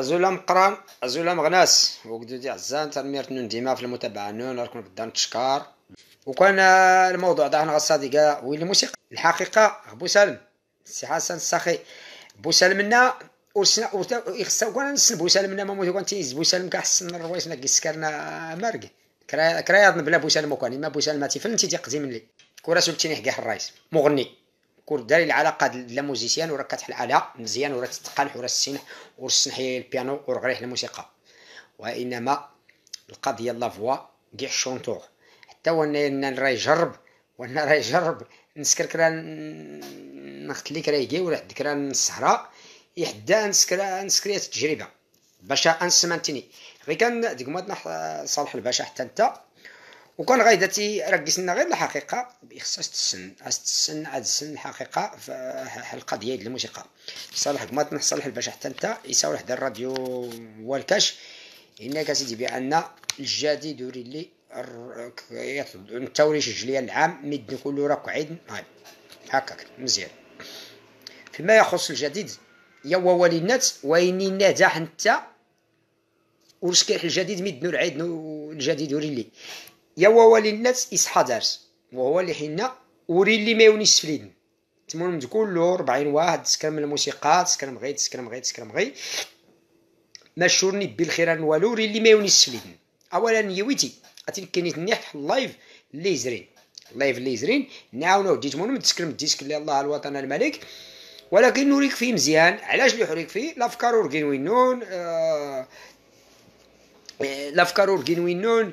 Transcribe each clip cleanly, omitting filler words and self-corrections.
أزولا مقران أزولا مغناس وجدودي عزان تنميرت نون ديما في المتابعة نون راكم قدام تشكار. وكان الموضوع ده أنا غصادقة ويلي موسيقى الحقيقة بو سالم سي حسن الساخي بو سالمنا وخصنا كنا نسن بو سالمنا ماموتي كون تيز بو سالم كنحسن الرويسنا كيسكرنا ماركي كرايضن بلا بو سالم وكان ما بو سالم تيفلنتي تيقدم لي كوراسو التنيح كاع الرايس مغني كور داري العلاقه لا موزيسيان وراه كتحل على مزيان وراه تتقالح وراه السنح ورسنحي البيانو ورغريح الموسيقى وانما القضيه لا فوا كاع الشونتور حتى وانا راه يجرب وانا راه يجرب نسكركرا نخت لي كرايكي ولا ذكرى الصحراء يحدا نسكريا التجربه باش انسمنتني غير كان ديك ما صالح الباشا حتى انت وكان غايداتي ركزنا غير الحقيقه بخصوص السن الحقيقه في القضيه ديال الموسيقى صالح قمات نصالح الباشا حتى انت يساوي حدا الراديو والكاش انك سيدي بان الجديد يوري لي التوريش الجليان العام مد كله راك عيد هكاك مزيان فيما يخص الجديد يا ووالي الناس ويني النجاح انت ورسكيح الجديد مد العيد الجديد يوري لي يا ووالي الناس يصحى دارس وهو اللي حنا وري اللي ما يونيش فليدن تمون كله 40 واحد تسكر من الموسيقى تسكر مغي ما شورني بالخير والو ري اللي ما يونيش فليدن اولا يويتي اتيكنيت نيح اللايف اللي زرين نعاونو ديت مون متسكر من الديسك اللي الله الوطن الملك ولكن نوريك فيه مزيان علاش اللي حريك فيه الافكار وركين وينون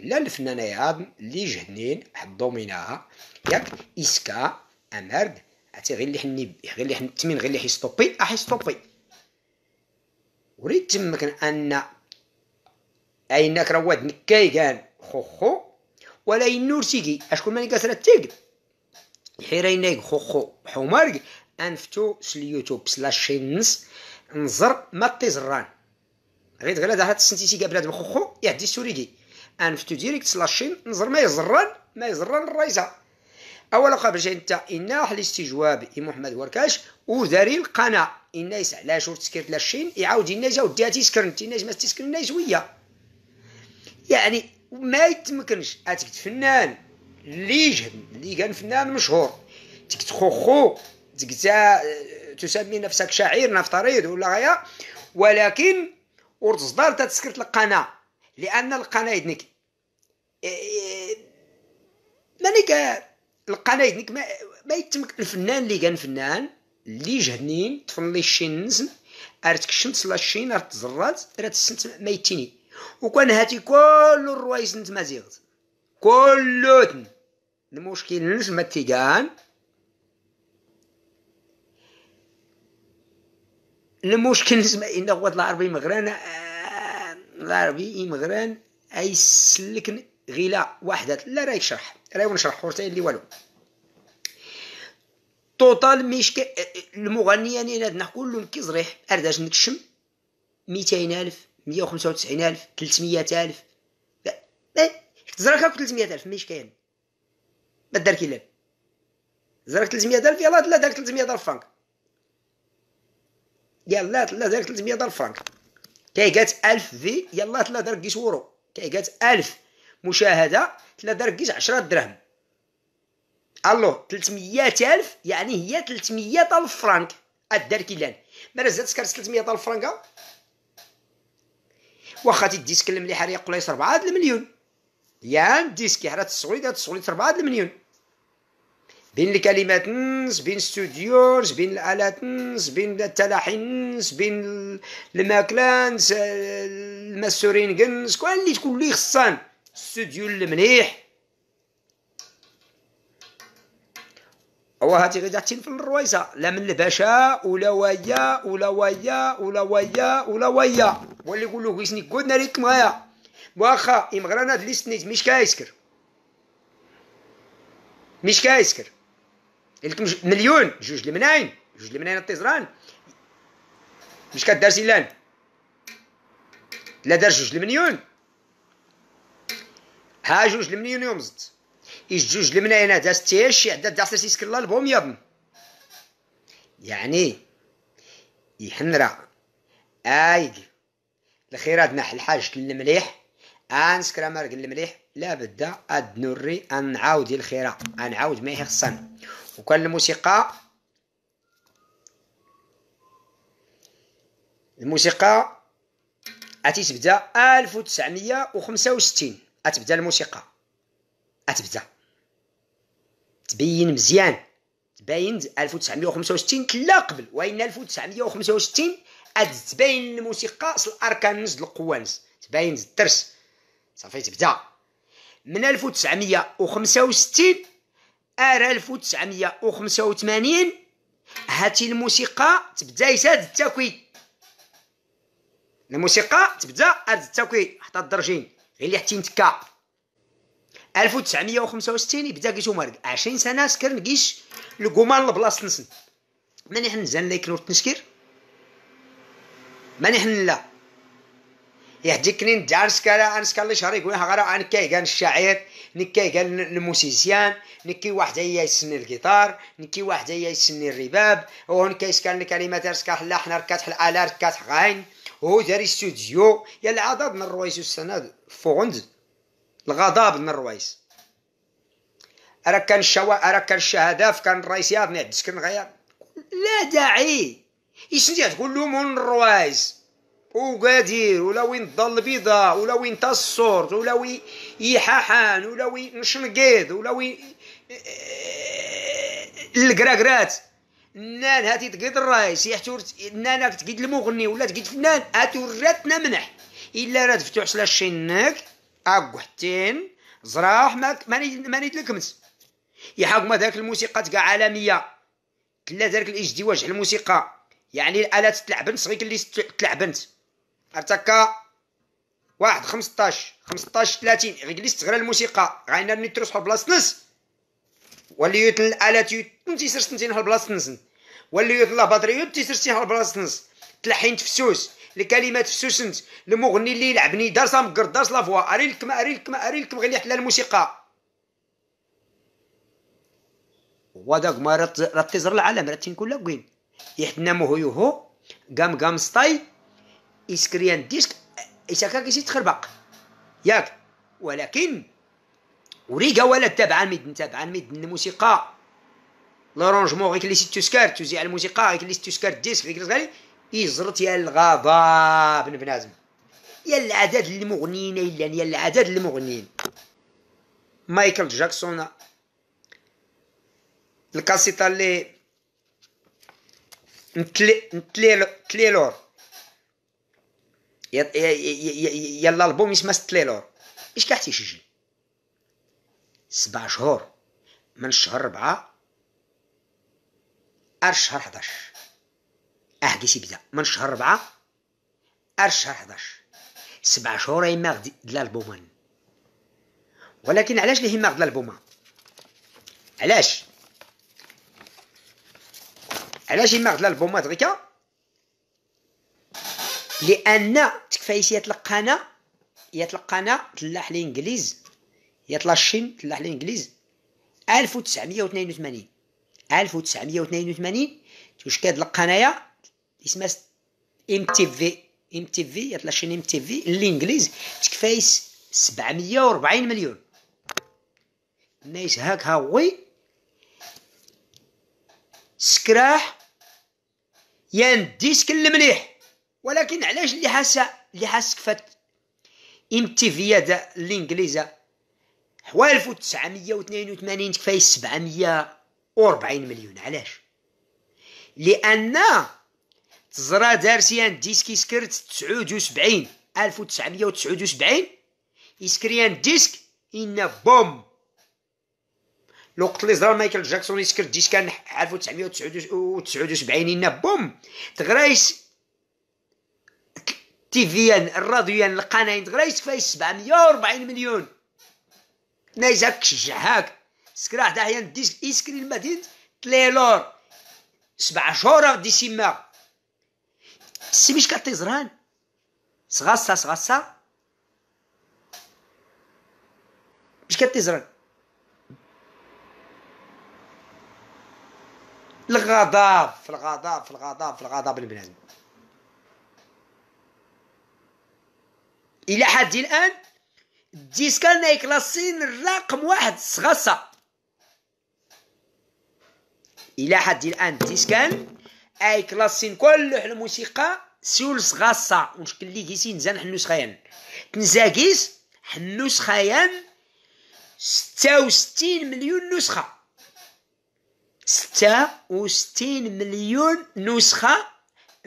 لا الفنانين اللي جهنين حضو منها ياك اسكا امرد حتى غير اللي حني غير اللي حنتمن غير اللي حيستوبي وريت تمك ان اينك رواد نكاي كان خوخو ولا ينور تيكي اشكون ماني كسرات تيك حيرينيك خوخو حمرك انفتو سليوتيوب سلاشينس نزر ما تيزران غير غير هاد السنتيتي كاع بلاد خوخو يعدي السوريكي انفتو ديريكت سلاشين نزر ما يزران الرايزه اولا قبل شيء انت ان حل الاستجواب محمد وركاش وداري القناه الناس على شور تسكر لاشين يعاود الناس وديها تسكر الناس ما تسكرناش ويا يعني ما يتمكنش اتك فنان اللي يجهد اللي كان فنان مشهور تك تخوخو تك تسمي نفسك شاعر نفترض ولا غيا ولكن ورتصدر تسكرت القناه لان القناه يدنك مانيك القناه يدنك ما يتمك الفنان اللي كان فنان اللي جهنين تفنلي شي نزن ارتك شمس لا شي نار تزرات راه تسنت ما يتيني وكان هاتي كل الروايس نت مازيغت كلوتن المشكل نش ما تيكان المشكل نسمع ان غوت العربي مغران العربي امغران اي سلكن غلا وحده لا راه يشرح راه ونشرح حتى اللي والو طوطال ميشك المغنيين يعني هادنا كلهم كيزريح ارداش نكشم 200,000 195,000 300,000 زرك 300,000 ماشي كاين ما دار كي لعب زرك 300,000 يلاه لا داك 300,000 فرانك يلاه لا داك 300,000 فرانك كاي جات 1000 في يلاه لا دار كيش ورو كاي جات 1000 مشاهده لا دار كيش 10 دراهم الو 300,000 يعني هي 300,000 فرانك الدار كيلان ما رزات سكر 300,000 فرانكا واخا تيديسك المليح راه يقول لي 4 المليون يا الديسكي راه تسويد تسويد 4 المليون بين الكلمات نس بين ستوديو بين الالات نس بين التلاحين نس بين الماكله نس المسورين كنس كل اللي تكون لي خصان ستوديو المليح هو هاتي غير تحتين في الرويسه لا من الباشا ولا ويا واللي يقولوا غيسني كود ناريك معايا واخا امغران هاد اللي سنيت مش كايسكر مش كايسكر لكم مليون جوج المناين التزران مش كدار سيلان لا دار جوج المليون ها جوج المليون يوم زت إيش جوج المناين دا ستيش عدد دا عصر سيسكر الله البوم يابن يعني يحنرا اي الخيرات ناح الحاج قل المليح انسكر امر قل المليح لا بدا ادنوري انعاود الخيره انعاود ما يخصنا وكان الموسيقى اتتبدا 1965 اتبدا الموسيقى اتبدا تبين مزيان تبين 1965 لا قبل وين 1965 تبين الموسيقى الاركانز القوانز تبين الدرس صافي تبدا من 1965 ارى 1985 هاتي الموسيقى تبدا يساد التكوين الموسيقى تبدا هاد التكوين حتى الدرجين غير اللي حتى نتكا 1965 بدا كيتو مرق 20 سنه سكر نقيش الكومان لبلاصه نسن ماني حنا نزال ناكلو التنشكير ماني حنا لا يهديكني ندار سكرا انسكر لي شهر يقولها غير عن كيغان الشاعر نكي كان الموسيسيان نكي واحد هي يسني الجيتار نكي واحد هي يسني الرباب هو كيسكن الكلمات رسكح لا حنا ركاتح الالات ركاتح غاين هو داري استوديو يا العذاب من الرويس والسند فوغند الغضب من الرويس راه كان الشوا راه كان الشهاده كان الرئيس ياضني عبد السكن غير لا داعي يسني تقول لهم من الرويس وقادير ولا وين الضل البيضاء ولا وين تصورت ولا وين يحاحان ولا وين نشنقيض ولا وين الكراكرات نان هاتي تقيد الرايس يحتور نانك تقيد المغني ولا تقيد فنان هاتوراتنا منح الا راه تفتح على شينك اقحتين زراح ماني تلكمت يحاكم ذاك الموسيقى تاع عالميه كلا ذاك الازدواج على الموسيقى يعني الالات تلعب نص غير اللي تلعب انت ارتكا 1 15 30 غير اللي استغرى الموسيقى غاينا نترسحوا بلاص نص وليت الالات تنتسر تنتينها بلاص نص وليت الله بدري تنتسر بلاص نص تلحين تفسوس الكلمات فسوسنت المغني اللي يلعبني دار صام قرداش لافوا اري لكم غير اللي حلا الموسيقى وداك ما راه تزر العالم راه تنكون لا كوين يحنمو هيوهو قام سطاي إسكريان ديسك إسكا كيسي تخربق ياك ولكن وريقا ولا تابعا ميدن الموسيقى لارونجمون غير كلي تسكر توزيع الموسيقى غير كلي تسكر الديسك غير كلي يزرط يا الغضب بن بنازم يا العدد المغنيين يا العدد المغنيين مايكل جاكسون الكاسيطه اللي نتليلور يلا البوم يسمى ستليلور اش كاع تيسجل 7 شهور من شهر 4 شهر 11 كيسي بدا من شهر 4 شهر 11 7 شهور يما غد الالبومان ولكن علاش ليه يما غد الالبومان علاش يماغد الالبومات غيكا لان تكفايس يتلقانا تلاح الانجليز يتلاشين تلاح الانجليز 1982 واش كتلقانايا اسمها ام تي في يتلاشين ام تي في الانجليز تكفايس 740 مليون نايس هاك هاوي سكراح يا الديسك المليح ولكن علاش اللي حاس كفات ام تي في هذا الانجليزه حوالي 1982 كفايه 740 مليون علاش لان تزرا دارسيان ديسك يسكر 1979 يسكريان ديسك ان بوم الوقت اللي زرا مايكل جاكسون يسكر ديسك كان 1979 بوم تغرايس التيفيان الراديوان القناين تغرايس فايس 740 مليون نايز هاك شجع هاك سكرا حدا حيان ديسك إسكري المدينة تليلور 7 شهور غدي سيما السميش كتزران صغاصة صغاصة باش كتزران الغضب في الغضب في الغضب في الغضب البنادم الى حد الان الديسكان يكلاسين رقم 1 صغاصة الى حد الان الديسكان يكلاسين كل الموسيقى سيول صغاصة ونشكل لي كيسي نزان حنوس خيان تنزاكيس حنوس خيان 66 مليون نسخة 66 مليون نسخة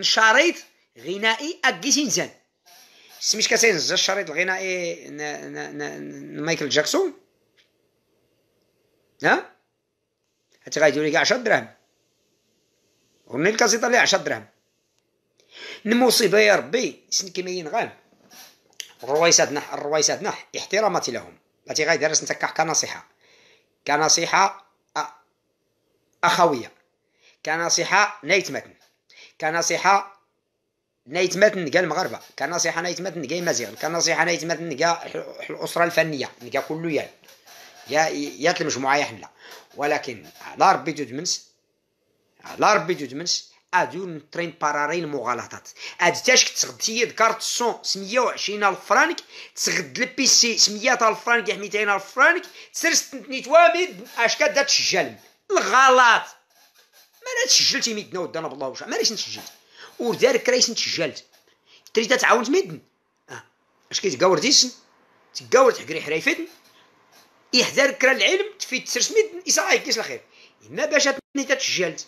شريط غنائي أكيسي نزان سميش كتنزل الشريط الغنائي مايكل جاكسون ها حتى غيديروا لك 10 دراهم غني الكاسيطة لي 10 دراهم المصيبة يا ربي سنكي مين غان الرويسات نح الرويسات نح احتراماتي لهم التي غادي درس نتا كنصيحة كنصيحة أخوية كنصيحة نايتمتن كنصيحة نايتمتن كاع المغاربة كنصيحة نايتمتن كاع المزيغ كنصيحة نايتمتن كاع الأسرة الفنية كاع كلو يا المجموعة يا حنا ولكن على ربي تدمنس على ربي تدمنس هادو نترين باراري المغالطات هاد تاش كتغدي كارت الصون 120000 فرانك تغد البيسي 100000 فرانك 200000 فرانك تسير 6 توامد اش كاد تسجل الغلط ما تسجلت يمدنا ودانا بالله وشا مانيش نسجل ودارك رايش نسجلت تريد تعاون تمدن اش كيتقاور ديسن تقاور تحكري حرايفن يحذرك راه العلم تفيد تسير مدن يصايك كيس الخير اما باش تسجلت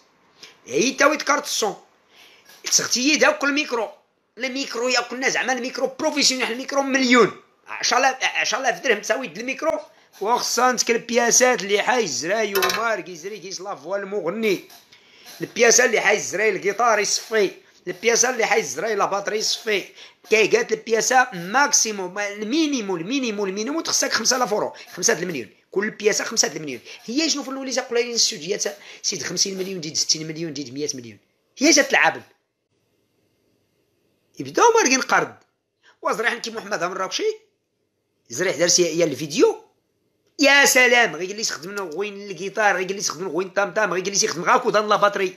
هي تاويت كارت الصون تغتيي داك الميكرو الميكرو ياكل الناس زعما الميكرو بروفيسيونيل الميكرو مليون 10000 درهم تساوي الميكرو وخصها نتكل البياسات اللي حايز زراي ومار كيزري كيسلافوا المغني البياسه اللي حايز زراي الجيتار يصفي البياسه اللي حايز زراي لا باتري يصفي كايقات البياسه ماكسيموم المينيموم تخصك 5000 يورو 5 مليون كل بياسه 5 مليون هي شنو في الوليده قليلين السوديات سيد 50 مليون ديد 60 مليون ديد 100 مليون هي جات العابل يبداو مارقين قرض وزريح كي محمد مراكشي زريح دار سي الفيديو يا سلام غير اللي يخدم غوين الجيتار غير اللي يخدم غوين الطامطام غير اللي يخدم غاكو ضل لا باتري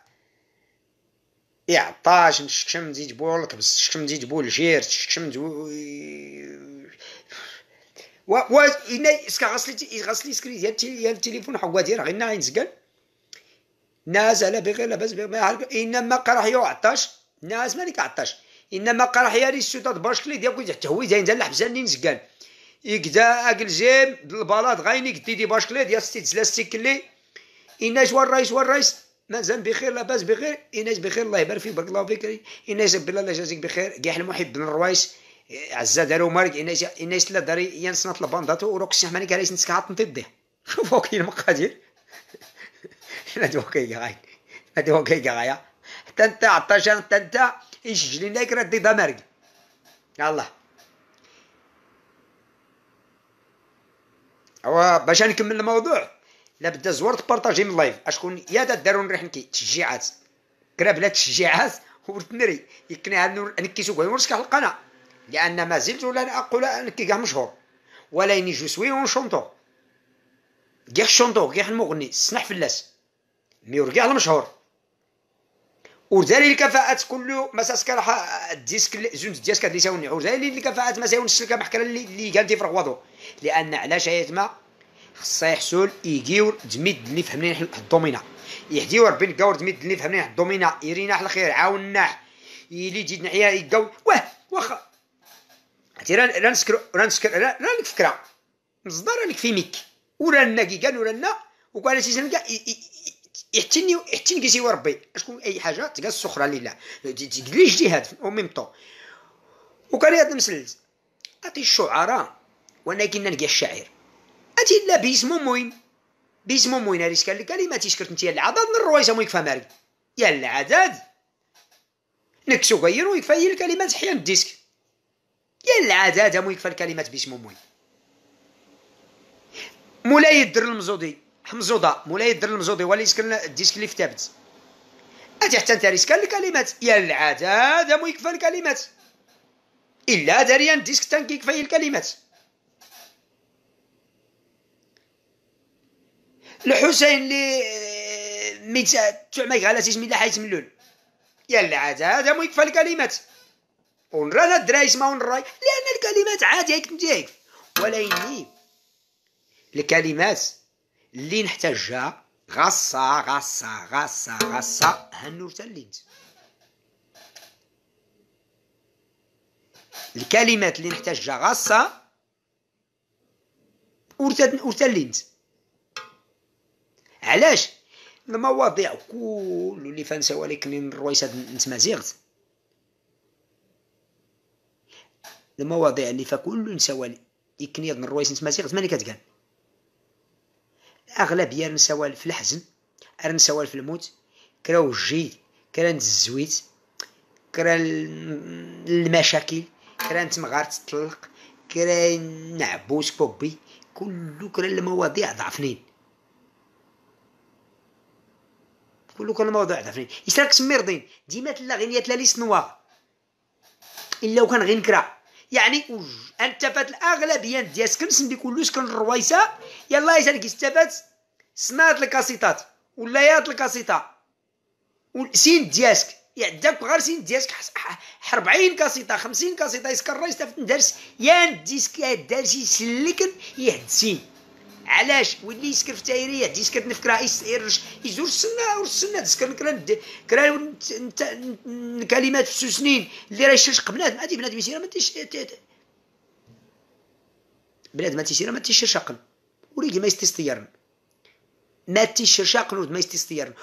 يعطاش نشكشم زيد بول كبس تشكشم زيد بول جير تشكشم و انا اسكا غسلي سكري ديال التليفون حوا دير غير نزقل نازل بغير لاباس بغير ما يعرف انما قرحيه وعطاش ناس مالك عطاش انما قرحيه لي السوطات باشكلي ديال حتى هو زين زال الحبسان لي نزقان يكدا اكل جيم بالبلاط غايني كديدي باشكلي ديال ستي زلاستيك اللي اناش والرايس مازال بخير لاباس بخير اناش بخير الله يبارك فيك بارك الله فيك اناش بالله جازيك بخير كاع المحب بن الروايس عزا دارو مارك اناش لا داري ينصنط البانداتو وروك الشحمانيك علاش نسكع طنطي الضيح شوفوا كاين المقادير حنا دوكي غايت حنا دوكي غايا حتى انت عطاشان حتى انت يسجل ليناك راه دي دمرك يلاه اوا باش نكمل الموضوع لا بدا زوار تبارطاجي من اللايف اشكون يا داروا نريح نكي تشجيعات كرا بلا تشجيعات ورتنري يكني نكيسو كاع ونرشح القناه لان ما زلت ولا اقول انك كاع مشهور ولا يني جو سوي ونشونطو كاع الشونطو كاع المغني السنح فلاس ميور كاع المشهور وذالي الكفاءات كله مساس كرح الديسك زوج ديسك اللي يساوني وذالي الكفاءات ما يساونش السلكه بحكرا اللي كان تيفرغ وضو لان على شايت ما خصها يحصل يجيو دميد اللي فهمني حنا الدومينا يحديو ربي نكاور دميد اللي فهمني حنا الدومينا يرينا حنا الخير عاوننا اللي تجي نحيا يكاو واه واخا تيران رانسكر رانسكر رانك فكره نصدر لك في ميك ورانا كي كان ورانا وقال سيسن كاع يحتني يحتني كيسي وربي شكون اي حاجه تقال السخره لله لي اجتهاد في ميم طون. وقال هذا المسلز اعطي الشعراء وانا كنا نلقى الشاعر اتي لا باسمو موين باسمو موين هذيك الكلمات تشكرت انت العدد من الرويسه مو يكفى مالك يا العدد نكسو غير ويكفى هي الكلمات حيان الديسك يا العدد مو يكفى الكلمات باسمو موين. مولاي الدر المزودي حمزوده مولاي الدر المزودي هو اللي يسكن الديسك اللي في تابت اتي حتى انت ريسكان الكلمات يا العدد مو يكفى الكلمات الا داريان الديسك تان كيكفى الكلمات. الحسين لي ميتا تعماك على تسمي لا حيت ملول يا العاد هذا مو يكفى الكلمات ونرانا الدراري يسمعوا الراي لان الكلمات عادي هيك تمشي هيك. ولكن الكلمات اللي نحتاجها غصه غصه غصه غصه هالنور تاع الليل. الكلمات اللي نحتاجها غصه ورتا الليل. علاش المواضيع كل اللي فانساو ولكن الرويسات نتمازيغت المواضيع اللي فكل نساو يكنيض من الرويس نتمازيغت ماني كتقال الاغلبيه نساو في الحزن نساو في الموت كرا وجي كرا الزويت كرا المشاكل كرا نتمغار تطلق كرا نعبوس بوبي كلو كرا المواضيع ضعفنين كلو كان الموضوع ضعفني يسراك سمي رضين ديما تلا غير يا تلالي سنوار الا وكان غير نكرا يعني انتفات الاغلبيه ديال سكنس اللي كلو سكن الرويسه يلاه يسالك استفات سمات الكاسيطات ولا يات الكاسيطه والسين ديالك يعداك غير سين ديالك 40 كاسيطه 50 كاسيطه يسكن الراي استفات ندرس يا نديسك دارسي يسلكن يهدسين. علاش واللي يسكر في تايريه ديسكر نفكرا يزور السنه والسنه تسكر كرا كلمات في سنين اللي راه يشرشق بنادم هذه بنادم يسير ما تيش بنادم ما تيسير ما تيشرشق وريقي ما يستير ما تيشرشق ما يستير